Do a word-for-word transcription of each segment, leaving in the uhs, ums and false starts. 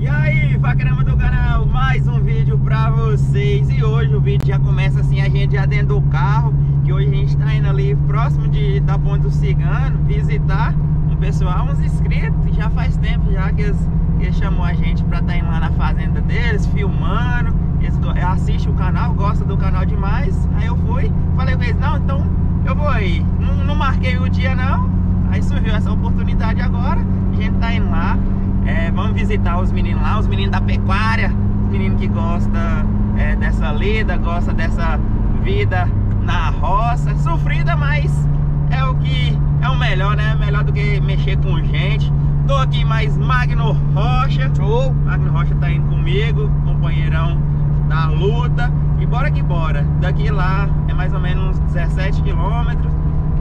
E aí, Vaqueirama do canal, mais um vídeo pra vocês. E hoje o vídeo já começa assim, a gente já dentro do carro, que hoje a gente tá indo ali próximo de, da Ponte do Cigano, visitar um pessoal, uns inscritos. Já faz tempo já que eles, que eles chamou a gente pra tá indo lá na fazenda deles, filmando. Eles assistem o canal, gostam do canal demais. Aí eu fui, falei com eles, não, então eu vou aí. Não, não marquei o dia não, aí surgiu essa oportunidade agora, a gente tá indo lá. É, vamos visitar os meninos lá, os meninos da pecuária, os meninos que gostam é, dessa lida, gostam dessa vida na roça, sofrida, mas é o que é o melhor, né? Melhor do que mexer com gente. Tô aqui mais Magno Rocha. Show! Magno Rocha tá indo comigo, companheirão da luta. E bora que bora. Daqui lá é mais ou menos uns dezessete quilômetros.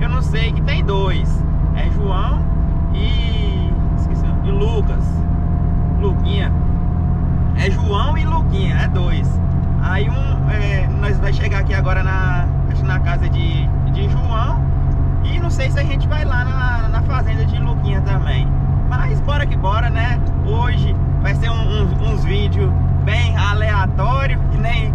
Eu não sei, que tem dois. É João e... e Lucas, Luquinha. É João e Luquinha, é dois. Aí um, é, nós vai chegar aqui agora na, acho na casa de, de João. E não sei se a gente vai lá na, na fazenda de Luquinha também. Mas bora que bora, né? Hoje vai ser um, um, uns vídeos bem aleatórios, que nem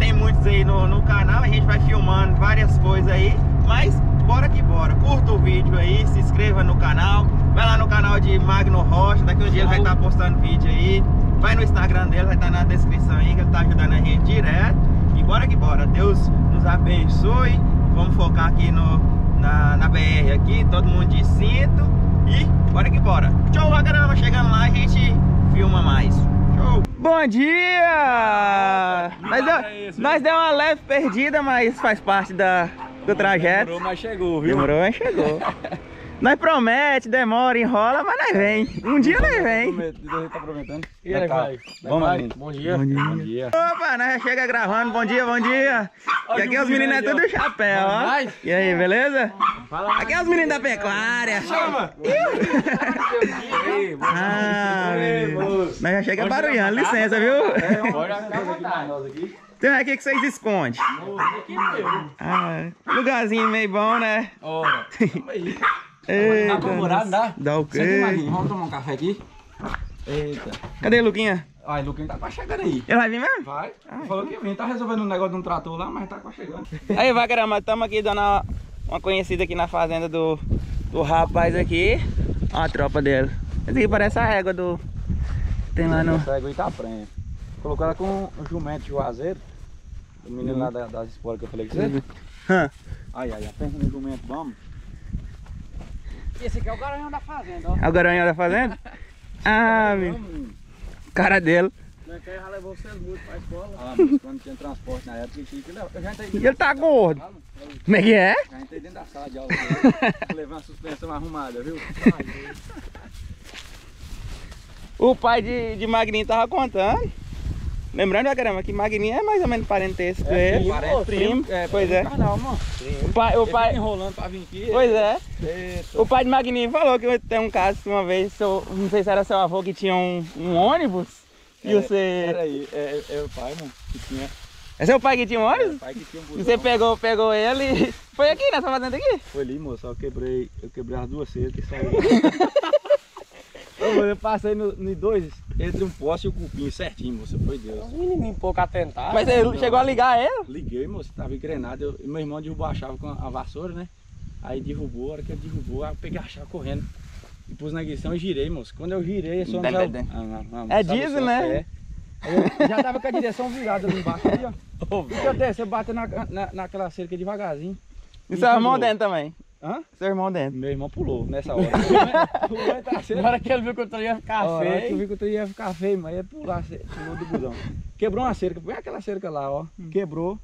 tem muitos aí no, no canal. A gente vai filmando várias coisas aí, mas bora que bora. Curta o vídeo aí, se inscreva no canal. Vai lá no canal de Magno Rocha, daqui um dia ele vai estar postando vídeo aí. Vai no Instagram dele, vai estar na descrição aí, que ele tá ajudando a gente direto. E bora que bora, Deus nos abençoe. Vamos focar aqui no, na, na B R aqui, todo mundo de cinto. E bora que bora. Tchau, Vaqueirama, chegando lá a gente filma mais. Show. Bom dia! Nós, é nós deu uma leve perdida, mas faz parte da, do trajeto. Demorou, mas chegou, viu? Demorou, mas chegou. Nós promete, demora, enrola, mas nós vem. Um dia nós vem. Deus tá prometendo. E aí, vai. Vamos, bom dia. Bom dia. Bom dia. Opa, nós já chega gravando. Bom dia, bom dia. E aqui os meninos é tudo chapéu, ó. E aí, beleza? Aqui é os meninos da pecuária. Chama! Ah, nós já chega barulhando, licença, viu? Bora ficar à vontade, nós aqui. Então é aqui que vocês escondem. Ah, lugarzinho meio bom, né? Ora. Eita, tá comemorado, dá? Dá o quê? Vamos tomar um café aqui? Eita. Cadê o Luquinha? Ai, o Luquinha tá quase chegando aí. Ele vai vir mesmo? Vai. Ai, falou que vem, tá resolvendo um negócio de um trator lá, mas tá quase chegando. Aí, Vaqueirama, estamos aqui dando uma, uma conhecida aqui na fazenda do, do rapaz aqui. Olha a tropa dele. Esse aqui parece a régua do... Tem lá no... Essa régua Itaprenha. Colocou ela com o jumento de Juazeiro. O menino hum. lá das, das esporas que eu falei que você... Hum. Ai, ai, pensa no jumento, vamos. Esse aqui é o garanhão da fazenda, ó. É o garanhão da fazenda? Ah, meu. Cara dele. Já levou vocês muito pra escola. Ah, mas quando tinha transporte na época, eu já entrei. E ele tá gordo. Como é que é? Já entrei dentro da sala de aula. Levar uma suspensão arrumada, viu? O pai de, de Magninho tava contando. Lembrando, Vaqueirama, que Magninho é mais ou menos parentesco é, dele. Parece primo. É, pois é. Canal, mano. O pai, o pai... enrolando pra vir aqui. Pois é. Eita. O pai de Magninho falou que tem um caso uma vez, seu, não sei se era seu avô que tinha um, um ônibus. É, e você... Peraí, é, é o pai, mano, que tinha... É seu pai que tinha um ônibus? É o pai que tinha um busão. E você pegou, pegou ele e... Foi aqui, nessa fazenda aqui? Foi ali, moço. Eu quebrei, eu quebrei as duas cedas e saí. Eu passei nos no dois, entre um poste e o cupim, certinho, moça, foi Deus. Um menininho pouco atentado. Mas você não, chegou a ligar ele? Liguei, moça, tava engrenado. Eu, meu irmão derrubou a chave com a, a vassoura, né? Aí derrubou, a hora que ele derrubou, eu peguei a chave correndo. E pus na guição e girei, moça. Quando eu girei, só não saiu... Ah, ah, é diesel, né? Eu já tava com a direção virada ali embaixo, ali, ó. Oh, e eu desci, eu bati na, na, naquela cerca devagarzinho. E, e seu irmão dentro também? Hã? Seu irmão dentro. Meu irmão pulou nessa hora. Na hora que ele viu que o trem ia ficar ó, feio. Na hora que eu vi que o trem ia ficar feio, mas ia pular, pulou do busão. Quebrou uma cerca, põe aquela cerca lá, ó. Hum. Quebrou.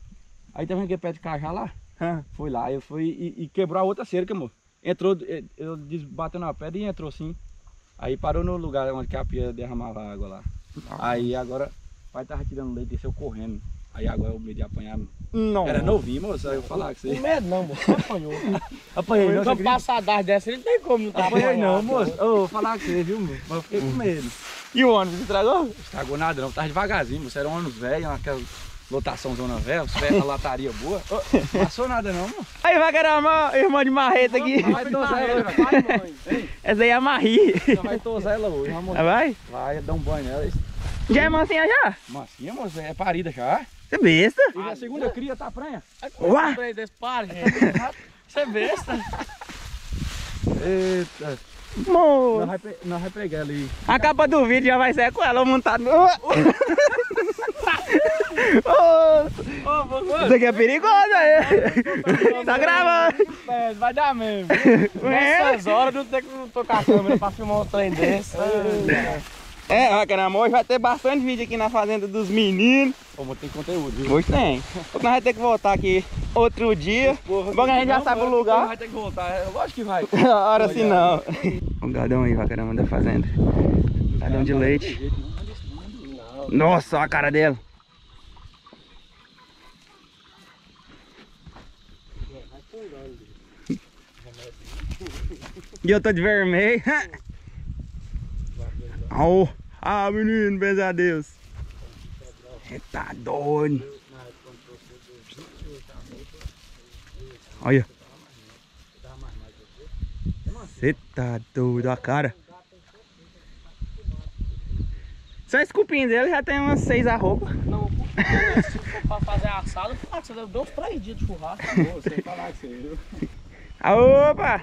Aí também que pé de cajá lá. Hum. Foi lá, eu fui e, e quebrou a outra cerca, amor. Entrou, eu bateu na pedra e entrou sim. Aí parou no lugar onde a pia derramava a água lá. Ah. Aí agora o pai tava tirando leite, desceu correndo. Aí agora eu medo de apanhar. Não, era novinho, moço, eu falar que você. Não medo não, moço, apanhou. Apanhei, não. Só passadar dessa, ele não tem como não tá apanhando. Apanhei não, moço. Eu vou falar que você, viu, moço? Mas eu fiquei com medo. E o ônibus estragou? Estragou nada não, tava devagarzinho, moço. Era um ônibus velho, aquela Lotação Zona Velha, a lataria boa. Oh, passou nada não, mano. Aí, Vaqueirama, irmão de marreta aqui. Não vai tosar ela, vai, mãe. Ei. Essa aí é a Marri. Não vai tosar ela hoje, amor. Vai? Vai, dá um banho nela. Já é mansinha já? Mansinha, moça, é parida já. Você é besta. E a segunda cria tá pranha? Uá! Você é besta. Eita. Mano. Nós vai pegar ali. A capa do vídeo já vai ser com ela montada. Oh, oh, mano, isso aqui é perigoso, aí. Tá gravando. Vai dar mesmo. Nessas horas não tem que tocar a câmera pra filmar um trem desse. É, Vaqueirama, hoje vai ter bastante vídeo aqui na fazenda dos meninos. Ô, vou ter conteúdo, viu? Hoje tem. Nós vamos ter que voltar aqui outro dia. Porra, bom que a gente já sabe o lugar. Vai ter que voltar, eu acho que vai. Hora se não. O gadão aí, Vaqueirama, da fazenda. Gadão de leite. Nossa, olha a cara dela. E eu tô de vermelho. Oh, ah, menino, benza a Deus. Você tá doido. Olha. Você tá doido, a cara. Só esse cupim dele já tem umas seis arrobas. Não, se for fazer assado, você deu uns três dias de churrasco. Sem falar que você viu. Opa!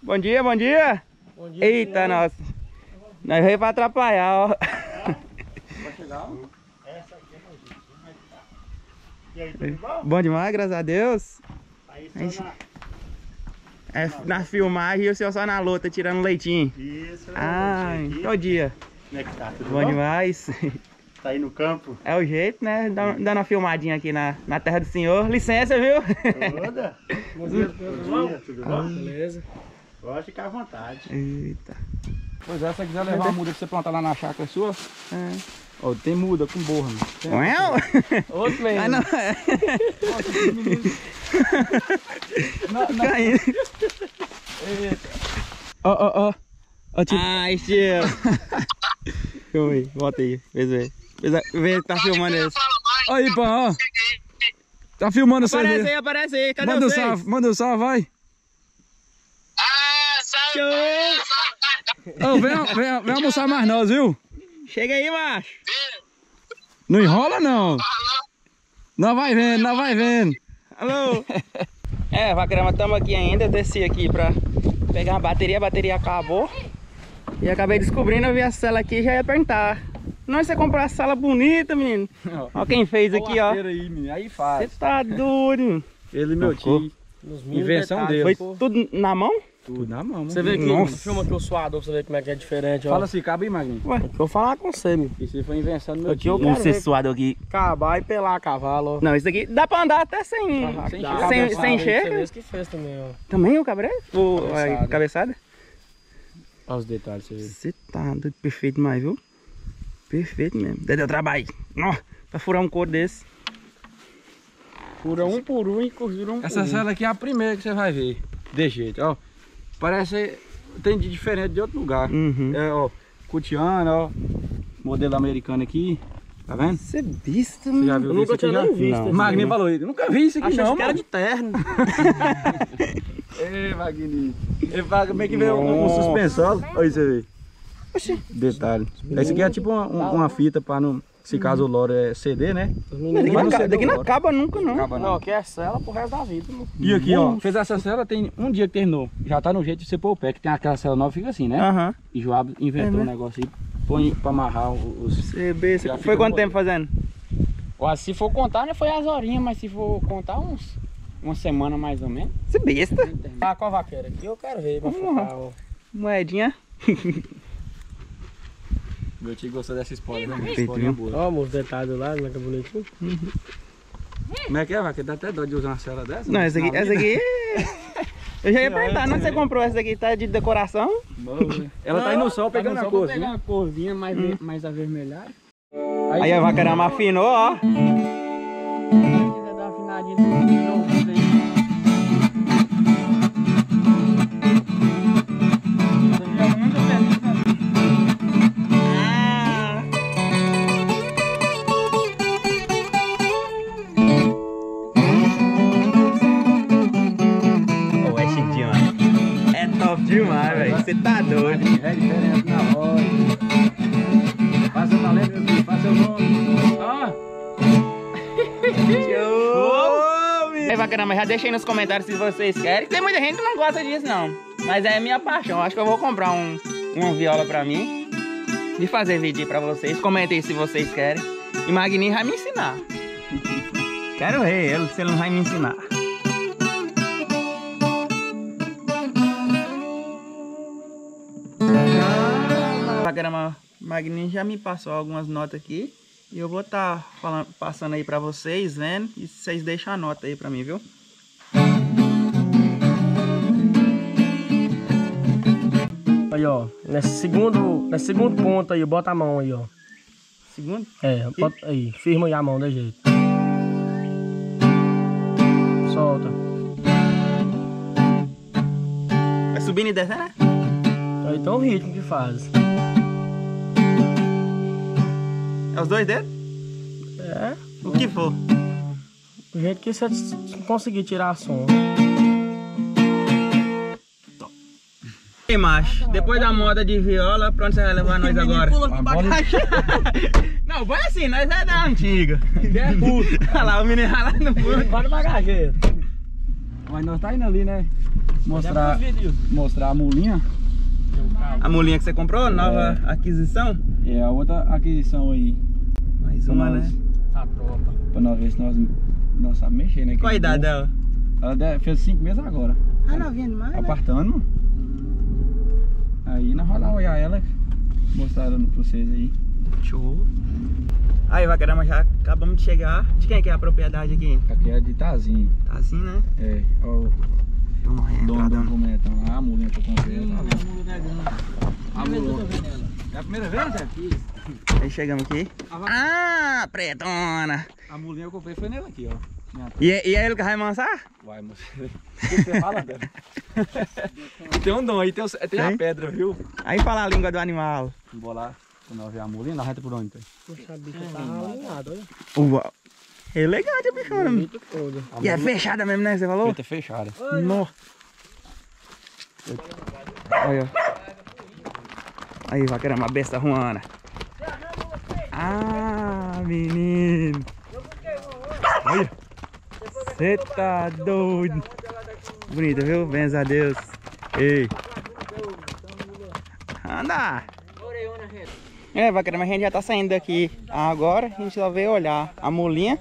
Bom dia, bom dia. Bom dia. Eita, nossa. Nós veio pra atrapalhar, ó. Vai chegar? Essa aqui é mais difícil, mas tá. E aí, tudo bom? Bom demais, graças a Deus. Aí só gente... na... É, na filmagem e o senhor só na luta, tirando leitinho. Isso, ai, todo dia. Como é que tá? Tudo bom? Bom demais. Tá aí no campo? É o jeito, né? Dá, dando uma filmadinha aqui na, na terra do senhor. Licença, viu? Toda. Bom dia, bom dia, tudo bom? Ai. Beleza. Pode ficar à vontade. Eita. Pois é, se você quiser levar a muda que você plantar lá na chácara sua, é. Ó, tem muda com borra, mano. Tem outro mesmo. Ah, não, é. Nossa, não, caindo. Eita. Ó, ó, ó. Ai, tio. Calma aí, volta aí. Vê se vê. Tá filmando esse. Aí, pá, ó. Tá filmando isso aí. Aparece aí, aparece aí. Cadê manda vocês? Um salve, manda um salve, vai. Ah, salve. Oh, vem, vem, vem almoçar mais nós, viu? Chega aí, macho. Não enrola, não. Nós vai vendo, nós vai vendo. Alô. É, Vaqueirama, estamos aqui ainda. Eu desci aqui pra pegar uma bateria. A bateria acabou. E acabei descobrindo, eu vi a sala aqui e já ia perguntar. Não, você comprou a sala bonita, menino. Olha quem fez aqui, ó. Aí, aí faz. Você tá doido. Ele e meu tio. Invenção dele. Foi tudo na mão? Tudo na mão. Você vê aqui, nossa. Filma aqui o suador pra você ver como é que é diferente, ó. Fala assim, cabe aí, Magno. Ué, eu vou falar com você, meu. Isso aí foi invenção do meu tio. Não sei suador aqui. Acabar e pelar a cavalo, ó. Não, isso aqui dá pra andar até sem... Ah, sem encher. Sem, sem encher. Você vê isso que fez também, ó. Também o cabreiro? O cabeçada. cabeçada? Olha os detalhes, você vê. Você tá doido, perfeito demais, viu? Perfeito mesmo. Deu trabalho. Nossa, pra furar um couro desse. Fura um por um e costura um por um. Essa sala aqui é a primeira que você vai ver. De jeito, ó. Parece, tem de diferente de outro lugar. Uhum. É, ó, cutiana, ó, modelo americano aqui, tá vendo? Você é besta, mano. Você já viu? Eu nunca tinha nem visto. Magninho falou isso, nunca vi isso aqui. Achei não, mano. Achei de terno. Ei, Magninho. Como é que veio um, um suspensório? Olha isso aí. Oxi. Detalhe. Esse aqui é tipo uma, um, uma fita pra não... Se caso o loro é C D, né? Daqui não, não, daqui não acaba nunca, não. Acaba, não, não, aqui é cela pro resto da vida. Mano. E aqui, nossa, ó, fez essa cela, tem um dia que terminou. Já tá no jeito de você pôr o pé, que tem aquela cela nova, fica assim, né? Aham. Uh -huh. E Joab inventou é, né? um negócio aí, põe pra amarrar os... C B, C B. Foi quanto tempo fazendo? Ó, se for contar, né, foi as horinhas, mas se for contar, uns... Uma semana mais ou menos. Você besta. Tá com a vaqueira aqui, eu quero ver, pra focar, ó. Moedinha. Meu tio gostou dessa spoiler, né? Olha os detalhes lá, como é que é bonitinho. Uhum. Como é que é, Vaqueira? Dá até dó de usar uma cela dessa? Não, né? Essa aqui... Essa aqui... Eu já ia perguntar, onde você comprou essa daqui? Tá de decoração? Bom, né? Ela não, tá aí no sol pegando tá no sol a cor, pegar uma corzinha mais, hum. mais avermelhada. Aí, aí a Vaqueirama afinou, ó. Se quiser dar uma afinadinha de novo aí. Ei, Vaqueirama, já deixa aí nos comentários se vocês querem. Tem muita gente que não gosta disso, não. Mas é minha paixão. Acho que eu vou comprar um, uma viola pra mim e fazer vídeo pra vocês. Comentem se vocês querem. E Magninho vai me ensinar. Quero ver ele se ele não vai me ensinar. Vaqueirama, Magninho já me passou algumas notas aqui. E eu vou estar tá passando aí pra vocês, vendo? E vocês deixam a nota aí pra mim, viu? Aí, ó. Nesse segundo, nesse segundo ponto aí, bota a mão aí, ó. Segundo? É, e... bota aí. Firma aí a mão, desse jeito. Solta. Vai subindo e descendo, né? Então o ritmo que faz. Os dois dedos? É. O que for. Do jeito que você conseguir tirar a som. E aí, macho, depois da moda de viola, pra onde você vai levar nós agora? Não, vai assim, nós é da antiga. É puto. Olha lá, o menino lá no pulo. Vai no bagageiro. Mas nós tá indo ali, né? Mostrar, mostrar a mulinha. A mulinha que você comprou, nova é. Aquisição? É, a outra aquisição aí. Mais uma, nós, né? Tá pronta. Pra nós ver se nós, nós sabemos mexer, né? Qual a idade dela? Ela fez cinco meses agora. Ah, novinha demais, apartando, né? Aí nós vamos olhar ela, mostrar ela pra vocês aí. Show. Aí, Vaqueirama, já acabamos de chegar. De quem é que é a propriedade aqui? Aqui é de Tazinho. Tazinho, né? É. Ó, Dom, dom, como é, então, a mulinha que eu comprei. Hum, a mulinha. É a primeira vez, Zé? Aí chegamos aqui. Ah, pretona! A mulinha que eu comprei foi nela aqui, ó. E, e é ele que vai amansar? Vai, moço. Você fala dela. Tem um dom aí, tem, tem a pedra, viu? Aí fala a língua do animal. Vamos lá, quando nós ver a mulinha, nós vamos por onde? Poxa, a bicha tá alinhada, olha. Uau! É legal, é bichona. E é fechada mesmo, né? Você falou? Feita fechada. Nossa. Olha. Aí, Vaqueirama, uma besta ruana. Ah, menino. Olha. Você tá doido. Bonita, viu? Bens a Deus. Ei. Anda. É, Vaqueirama, mas a gente já tá saindo daqui agora. A gente só veio olhar a mulinha.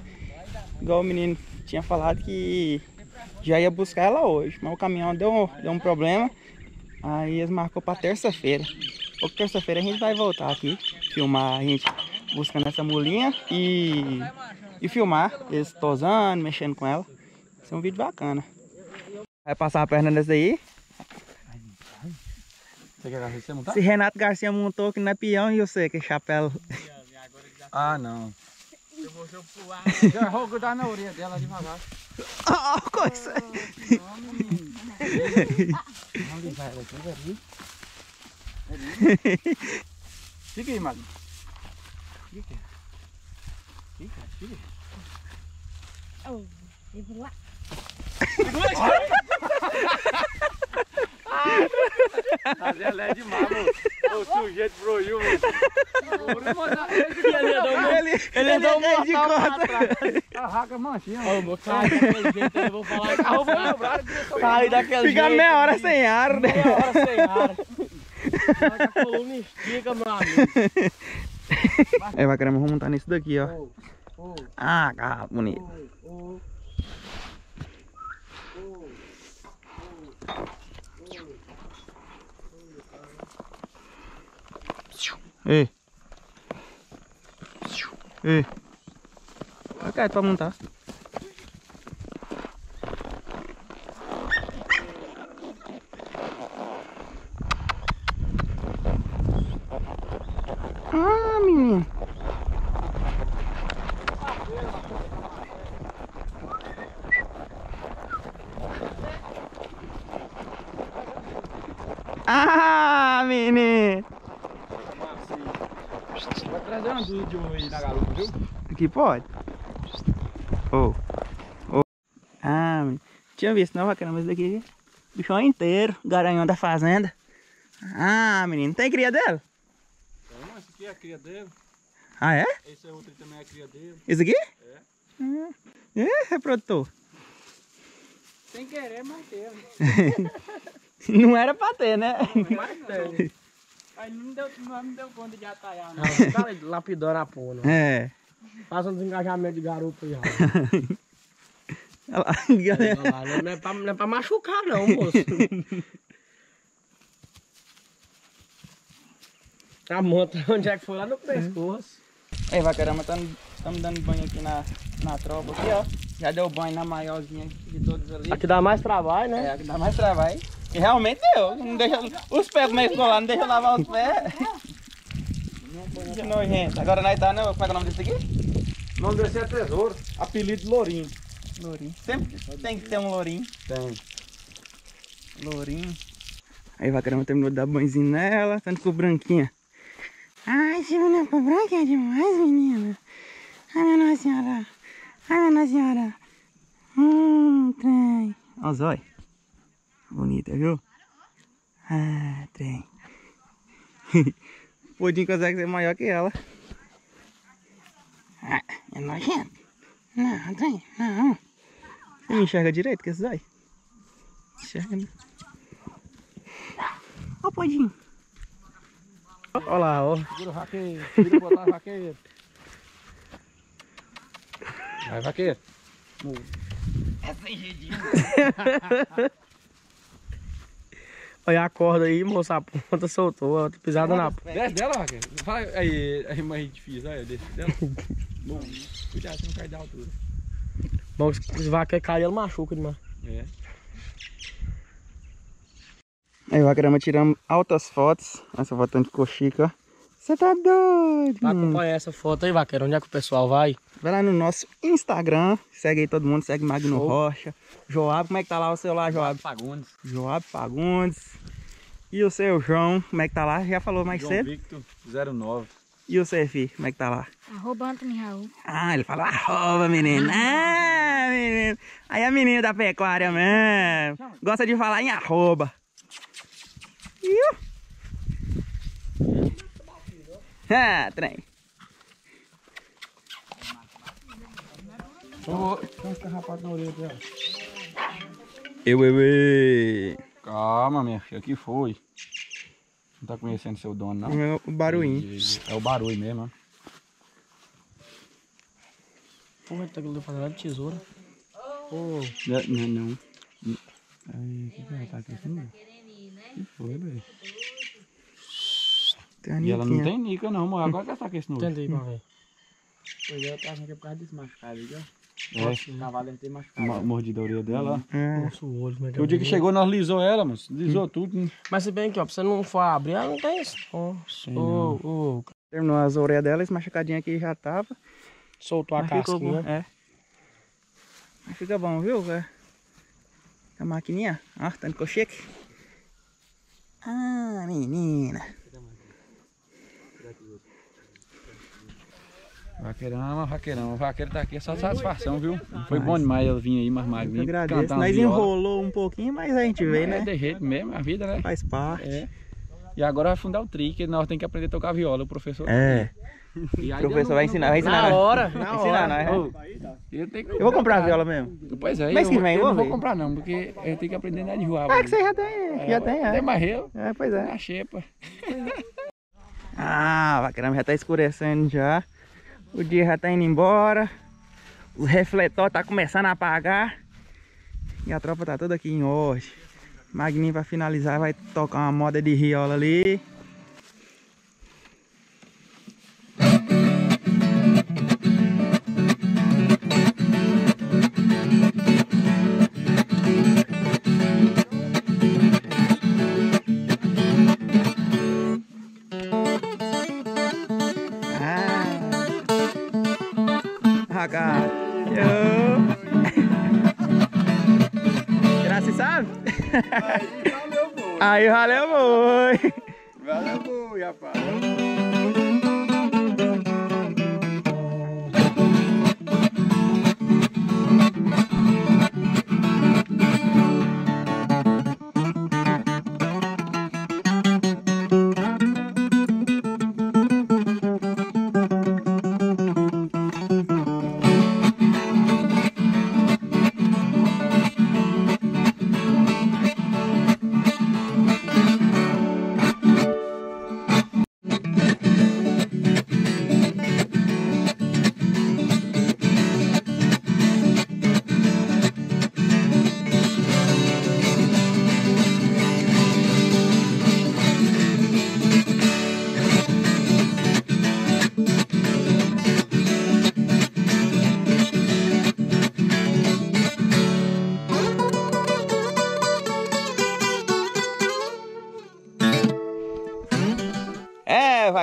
Igual o menino tinha falado que já ia buscar ela hoje, mas o caminhão deu, deu um problema. Aí eles marcou para terça-feira. Ou terça-feira a gente vai voltar aqui, filmar a gente buscando essa mulinha e, e filmar eles tosando, mexendo com ela. Vai ser um vídeo bacana. Vai passar a perna nessa daí. Se Renato Garcia montou que não é peão e eu sei que é chapéu. Ah, não. Eu vou pular. Eu vou grudar na orelha dela devagar. Ó, oh, coisa! Fica aí, Magno. Fica. Fica, fica. Eu vou lá. Mas ela é de mago. O sujeito broiu. Ele é deu um mortal de cota. Arraca manchinha. Ô, meu cara, daquele jeito eu vou falar. Eu vou lembrar. Sai daquele jeito. Fica meia hora sem ar. Meia hora sem ar. A coluna estica, meu amigo. É, Vaqueirama, vamos montar nisso daqui, ó. Ah, cara, bonito. Ei. Ei. Vai cair pra montar. Ah, menino. Ah, menino. Vai trazer um vídeo aí na garupa, viu? Aqui pode. Oh. Oh. Ah, menino. Tinha visto não, Vaqueirama, esse daqui. Bichão inteiro, garanhão da fazenda. Ah, menino, tem cria dele? Não, esse aqui é a cria dele. Ah, é? Esse é outro também é a cria dele. Esse aqui? É. É, reprodutor. Sem querer, mas teve. Não era pra ter, né? Não, mas teve. Aí não deu, não deu conta de atalhar, não. O cara lapidora a pona. É. Faz um desengajamento de garoto já. Olha lá, galera. Olha lá, não é pra, não é pra machucar, não, moço. A monta, onde é que foi? Lá no pescoço. Ei, Vaqueirama, estamos dando banho aqui na, na tropa aqui, ó. Já deu banho na maiorzinha de todos ali. Aqui dá mais trabalho, né? É, aqui dá mais trabalho. E realmente deu. Não deixa, os pés meio escolados, não deixa eu lavar os pés. Que nojento. Agora nós tá, né? Como é que é o nome desse aqui? O nome desse é Tesouro. Apelido de Lourinho. Lourinho. Sempre tem que ter um lourinho. Tem. Lourinho. Aí, Vaqueirama terminou de dar banhozinho nela, tanto com branquinha. Ai, esse boneco branco é demais, menina. Ai, minha nossa senhora. Ai, minha nossa senhora. Hum, trem. Olha os olhos. Bonita, viu? Ah, trem. O podinho consegue ser maior que ela. Ah, é nojento. Não, trem, não. Você não enxerga direito com esses olhos? Enxerga, né? Olha o podinho. Olha lá, ó. Segura o vaqueiro, segura botar o vaqueiro. Vai, vaqueiro. É sem jeitinho. Olha a corda aí, moça, a ponta soltou, a pisada na ponta. Desce dela, vaqueiro. Vai, aí, aí mais difícil, olha, desce dela. Bom, cuidado, você não cai da altura. Bom, se o vaqueiro cair, ele machuca demais. É. Aí o Vaqueirama tirando altas fotos. Essa foto ficou chique, ó. Você tá doido? Vai acompanhar essa foto aí, Vaqueiro. Onde é que o pessoal vai? Vai lá no nosso Instagram. Segue aí todo mundo. Segue Magno Rocha. Joab, como é que tá lá o seu lá, Joab? Joab Fagundes. Joab Fagundes. E o seu João, como é que tá lá? Já falou mais João cedo? João Victor zero nove. E o seu filho, como é que tá lá? Arroba Anthony Raul. Ah, ele fala arroba, menina. Ah, menina. Aí a menina da pecuária mesmo. Gosta de falar em arroba. Ah, trem. Eu, eu, eu. Calma, minha filha, que foi? Não tá conhecendo seu dono, não? É o barulhinho. É o barulho mesmo, ó. Pô, tá aquilo fazendo de tesoura. Pô. Não, não. Ai, que que tá aqui? Que foi, velho? E ela não tem nica, não, mano. Agora que ela tá com esse nojo. Entendi, meu velho. Pois é, eu tô achando que é por causa desse machucado, viu? É. O cavalo deve ter machucado. A mordida orelha dela, ó. É. Nossa, o olho, meu Deus. O dia que chegou, nós lisou ela, mano. Lisou hum. tudo. Né? Mas se bem que, ó, pra você não for abrir, ela não tem isso. Ô, ô, ô. Terminou as orelhas dela, esse machucadinho aqui já tava. Soltou mas a casquinha. É. Mas fica bom, viu, velho? A maquininha, ó, tá no cocheque. Ah, menina. Vaqueirama, Vaqueirama. O vaqueiro tá aqui, é só satisfação, viu? Foi bom demais eu vir aí, mas Magno. Agradeço. Nós enrolou um pouquinho, mas a gente veio, né? É de jeito mesmo, a vida, né? Faz parte. É. E agora vai fundar o tri, que nós temos que aprender a tocar viola, o professor. É. E aí o professor não, vai ensinar, vai ensinar. Na hora, na vai hora. Ensinar, não, né? eu, tenho que eu vou comprar a viola mesmo. Pois é, mas eu, que vem, eu não vou ver. comprar não, porque eu tenho que aprender na de Joab. Ah, que você já tem, é, já tem. É. Tem marreu. É, pois é. Na xepa. Ah, Vaqueirama já tá escurecendo já. O dia já tá indo embora. O refletor tá começando a apagar. E a tropa tá toda aqui em hoje. Magninho vai finalizar, vai tocar uma moda de viola ali. Aí valeu, boi! Valeu, boi, rapaz!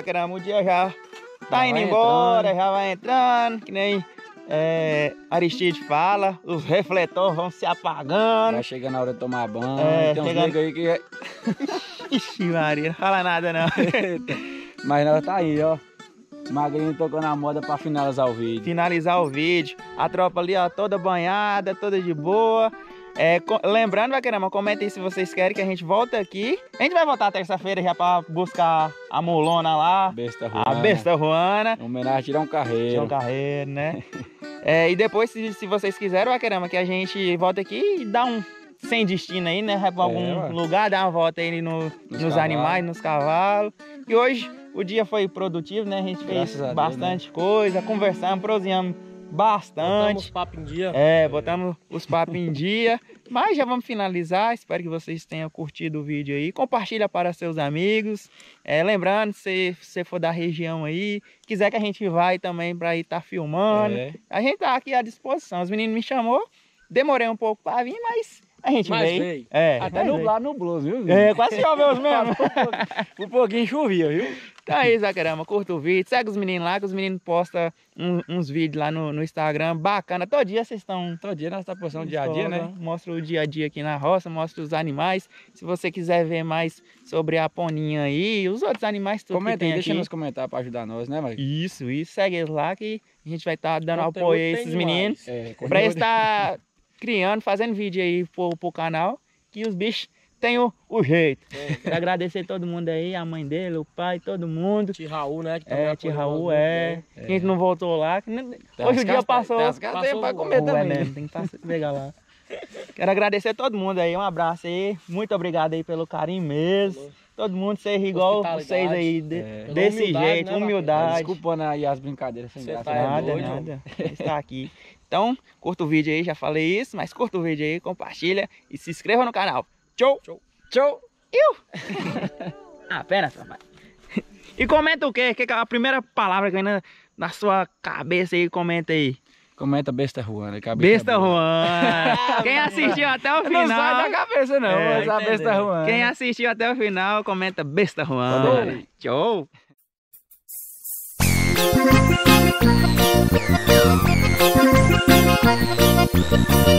Vaqueirama, o dia já tá já indo embora, entrando. já vai entrando, que nem é, Aristide fala, os refletores vão se apagando. Vai chegando a hora de tomar banho, é, tem uns chegando... aí que... Ixi, Maria, não fala nada não. Mas nós tá aí, ó. Magrinho tocando a moda pra finalizar o vídeo. Finalizar o vídeo. A tropa ali, ó, toda banhada, toda de boa. É, com... Lembrando, Vaqueirama, comenta aí se vocês querem que a gente volte aqui. A gente vai voltar terça-feira já pra buscar a mulona lá. Besta Ruana. A Besta Ruana. Em homenagem a Tirão Carreiro. Tirão Carreiro, né? É, e depois, se, se vocês quiserem, Vaqueirama, que a gente volta aqui e dá um... sem destino aí, né? Vai pra algum é, lugar, dá uma volta aí no, nos, nos animais, nos cavalos. E hoje o dia foi produtivo, né? A gente Graças fez a bastante Deus, né? coisa, conversamos, proseamos bastante. Botamos os papos em dia. É, botamos é. os papos em dia. Mas já vamos finalizar. Espero que vocês tenham curtido o vídeo aí. Compartilha para seus amigos. É, lembrando, se você for da região aí, quiser que a gente vai também pra ir tá filmando. É. A gente tá aqui à disposição. Os meninos me chamou, demorei um pouco pra vir, mas... A gente mas veio. veio. É, até nublar nublou, viu? É, quase choveu os mesmo. Um pouquinho chovia, viu? Então é isso, Vaqueirama. Curta o vídeo. Segue os meninos lá, que os meninos postam um, uns vídeos lá no, no Instagram. Bacana. Todo dia vocês estão... Todo dia nós estamos postando o dia a dia, né? Mostra o dia a dia aqui na roça, mostra os animais. Se você quiser ver mais sobre a poninha aí, os outros animais tudo Comenta que tem aí, aqui. Deixa nos comentários para ajudar nós, né, Marcos? Isso, isso. Segue eles lá que a gente vai estar tá dando apoio a esses demais. meninos. É, para eles estar... criando, fazendo vídeo aí pro, pro canal, que os bichos têm o, o jeito. É. Quero agradecer todo mundo aí, a mãe dele, o pai, todo mundo. Tio Raul, né? Que é, Tio Raul, é. é. Quem não voltou lá. Que nem... Hoje o dia passou. Tem as castanhas pra comer o... também. É, né? Tem que pegar lá. Quero agradecer todo mundo aí, um abraço aí. Muito obrigado aí pelo carinho mesmo. Falou. Todo mundo ser igual vocês aí, de, é. desse humildade, jeito, né, humildade. Desculpando aí as brincadeiras sem graça. Tá nada, doido, nada. Está aqui. Então, curta o vídeo aí, já falei isso, mas curta o vídeo aí, compartilha e se inscreva no canal. Tchau, tchau, tchau. Eu. Apenas, rapaz. E comenta o quê? Que é a primeira palavra que vem na, na sua cabeça aí, comenta aí. Comenta Besta Ruana. Besta Ruana. Quem assistiu até o final... Não sai da cabeça não, é, mas a Besta Ruana. Quem assistiu até o final, comenta Besta Ruana. Tchau. Thank you.